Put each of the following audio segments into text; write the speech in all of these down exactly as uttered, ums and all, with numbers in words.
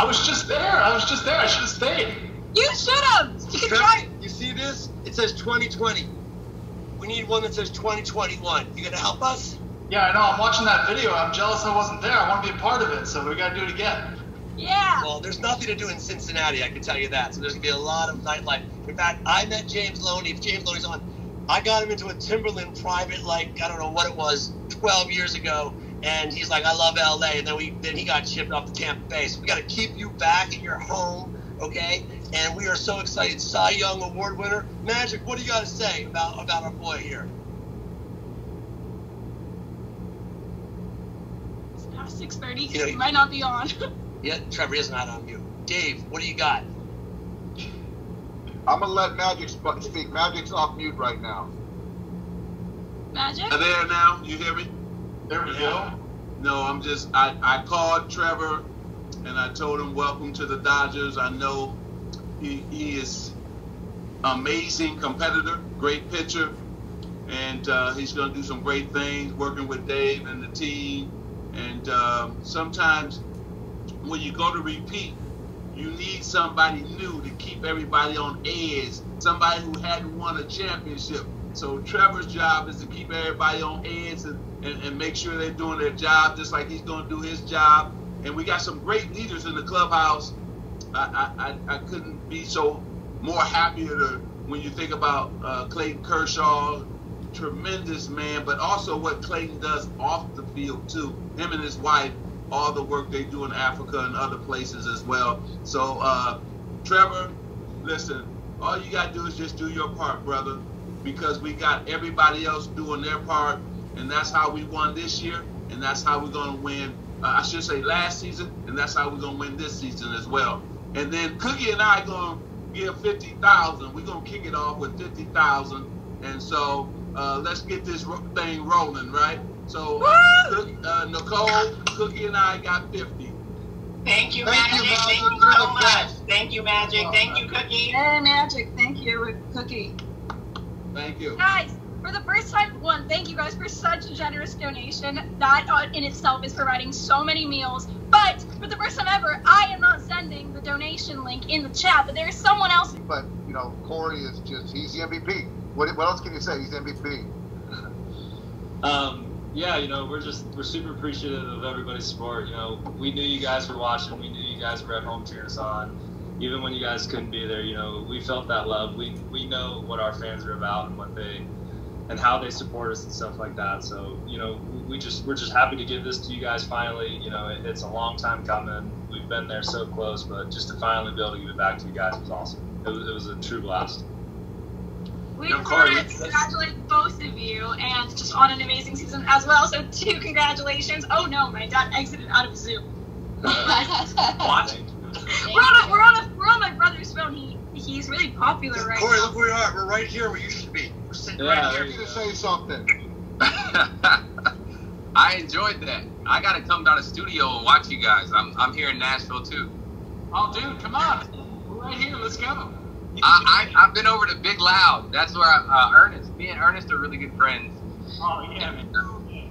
I was just there. I was just there. I should have stayed. You should have. You can try. You see this? It says twenty twenty. We need one that says twenty twenty-one. You gonna help us? Yeah, I know. I'm watching that video. I'm jealous I wasn't there. I want to be a part of it, so we gotta do it again. Yeah. Well, there's nothing to do in Cincinnati, I can tell you that. So there's gonna be a lot of nightlife. In fact, I met James Loney. If James Loney's on, I got him into a Timberland private, like I don't know what it was, twelve years ago. And he's like, I love L A. And then we, then he got shipped off to Tampa Bay. So we got to keep you back in your home, okay? And we are so excited. Cy Young Award winner. Magic, what do you got to say about, about our boy here? It's now six thirty. You know, he might not be on. Yeah, Trevor is not on mute. Dave, what do you got? I'm going to let Magic speak. Magic's off mute right now. Magic? Are there now? You hear me? There we go. No, I'm just, I, I called Trevor and I told him, welcome to the Dodgers. I know he, he is amazing competitor, great pitcher, and uh, he's going to do some great things working with Dave and the team. And uh, sometimes when you go to repeat, you need somebody new to keep everybody on edge, somebody who hadn't won a championship. So Trevor's job is to keep everybody on edge and, and, and make sure they're doing their job just like he's going to do his job. And we got some great leaders in the clubhouse. I, I, I couldn't be so more happier to, when you think about uh, Clayton Kershaw, tremendous man, but also what Clayton does off the field too. Him and his wife, all the work they do in Africa and other places as well. So uh, Trevor, listen, all you got to do is just do your part, brother, because we got everybody else doing their part, and that's how we won this year, and that's how we're going to win, uh, I should say last season, and that's how we're going to win this season as well. And then Cookie and I are going to give fifty thousand dollars. We're going to kick it off with fifty thousand dollars, and so uh, let's get this ro thing rolling, right? So uh, uh, Nicole, Cookie, and I got fifty. Thank you, Magic. Thank you, Magic. Thank you so much. Thank you, Magic. Oh, thank you, Cookie. Hey, Magic. Thank you, Cookie. Thank you. Guys, for the first time, one, thank you guys for such a generous donation. That in itself is providing so many meals. But for the first time ever, I am not sending the donation link in the chat, but there is someone else. But, you know, Corey is just, he's the M V P. What, what else can you say? He's M V P. Um, yeah, you know, we're just, we're super appreciative of everybody's support. You know, we knew you guys were watching. We knew you guys were at home cheering us on. Even when you guys couldn't be there, you know, we felt that love. We we know what our fans are about and what they and how they support us and stuff like that. So, you know, we just we're just happy to give this to you guys finally. You know, it, it's a long time coming. We've been there so close, but just to finally be able to give it back to you guys was awesome. It was, it was a true blast. We just Corey, want to congratulate both of you and just on an amazing season as well. So two congratulations. Oh no, my dad exited out of Zoom. Watching. We're on, a, we're, on a, we're on my brother's phone. He He's really popular right Corey, now. Corey, look where we are. We're right here where you should be. We're sitting yeah, right here. I'm going to say something. I enjoyed that. I got to come down to the studio and watch you guys. I'm, I'm here in Nashville, too. Oh, dude, come on. We're right here. Let's go. I, I, I've been over to Big Loud. That's where I, uh, Ernest, me and Ernest are really good friends. Oh, yeah, man.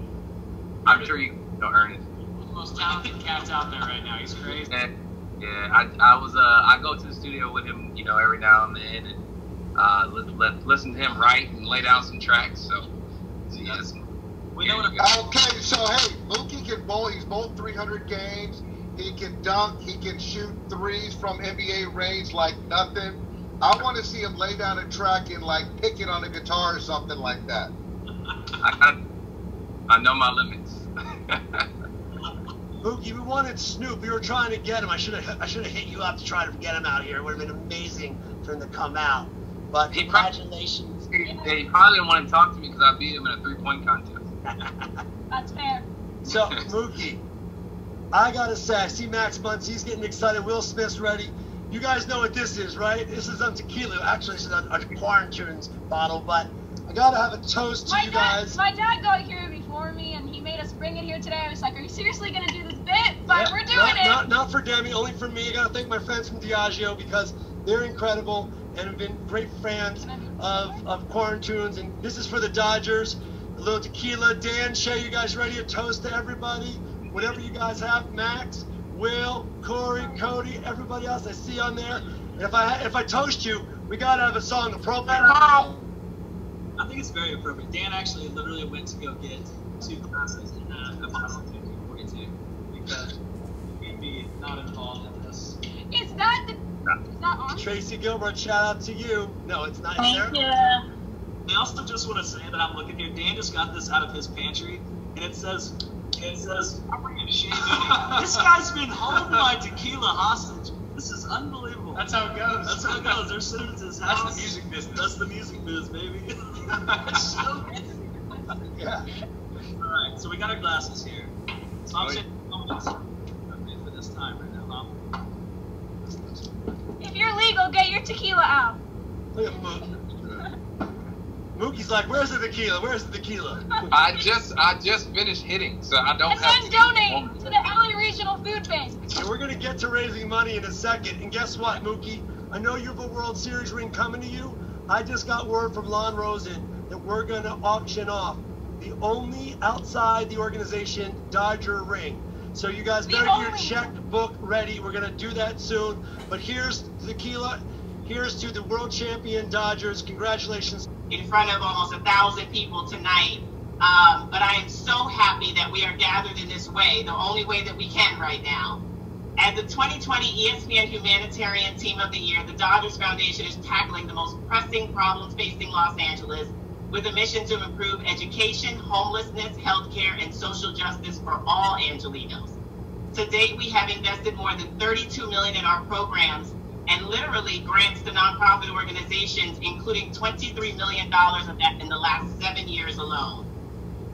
I'm sure you know Ernest. One of the most talented cats out there right now. He's crazy. And, yeah, I, I was, uh, I go to the studio with him, you know, every now and then, and uh, let, let, listen to him write and lay down some tracks, so, so yeah, we know what it okay, so, hey, Mookie can bowl, he's bowled three hundred games, he can dunk, he can shoot threes from N B A range like nothing. I want to see him lay down a track and, like, pick it on a guitar or something like that. I, I, I know my limits. Mookie, we wanted Snoop. We were trying to get him. I should have I should have hit you up to try to get him out here. It would have been amazing for him to come out. But he congratulations. Probably, yeah. He probably didn't want to talk to me because I beat him in a three-point contest. That's fair. So, Mookie, I got to say, I see Max Muncy. He's getting excited. Will Smith's ready. You guys know what this is, right? This is on tequila. Actually, it's on a Quarantunes bottle, but I got to have a toast to my you dad, guys. My dad got here before me, and he made us bring it here today. I was like, are you seriously going to do this bit? But yeah, we're doing not, it. Not, not for Demi, only for me. I got to thank my friends from Diageo because they're incredible and have been great fans of, of Quarantunes. And this is for the Dodgers. A little tequila. Dan Shay, you guys ready? A toast to everybody. Whatever you guys have. Max, Will, Corey, Cody, everybody else I see on there. And if I if I toast you, we gotta have a song appropriate. I think it's very appropriate. Dan actually literally went to go get two glasses and uh, a bottle of fifteen forty-two because we'd be not involved in this. It's not. The, it's not on. Tracy Gilbert, shout out to you. No, it's not. Thank there. you. I also just want to say that I'm looking here. Dan just got this out of his pantry, and it says, it says, I'm bringing a shame. This guy's been holding my tequila hostage. This is unbelievable. That's how it goes. That's how it goes. They're sitting at his house. That's the music business. That's the music biz, baby. That's so good. Yeah. All right, so we got our glasses here. So I'm saying, I'm in for this time right now. If you're legal, get your tequila out. Look at Mook. Mookie's like, where's the tequila? Where's the tequila? I just I just finished hitting, so I don't and have to. And then donate to the L A Regional Food Bank. And we're going to get to raising money in a second. And guess what, Mookie? I know you have a World Series ring coming to you. I just got word from Lon Rosen that we're going to auction off the only outside the organization Dodger ring. So you guys better get your checkbook ready. We're going to do that soon. But here's tequila. Here's to the world champion Dodgers. Congratulations. In front of almost a thousand people tonight, um, but I am so happy that we are gathered in this way, the only way that we can right now. As the twenty twenty E S P N Humanitarian Team of the Year, the Dodgers Foundation is tackling the most pressing problems facing Los Angeles with a mission to improve education, homelessness, healthcare, and social justice for all Angelinos. To date, we have invested more than thirty-two million dollars in our programs and literally grants to nonprofit organizations, including twenty-three million dollars of that in the last seven years alone.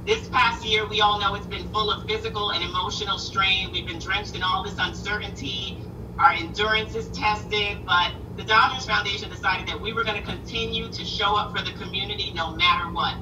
This past year, we all know it's been full of physical and emotional strain. We've been drenched in all this uncertainty. Our endurance is tested, but the Dodgers Foundation decided that we were going to continue to show up for the community no matter what.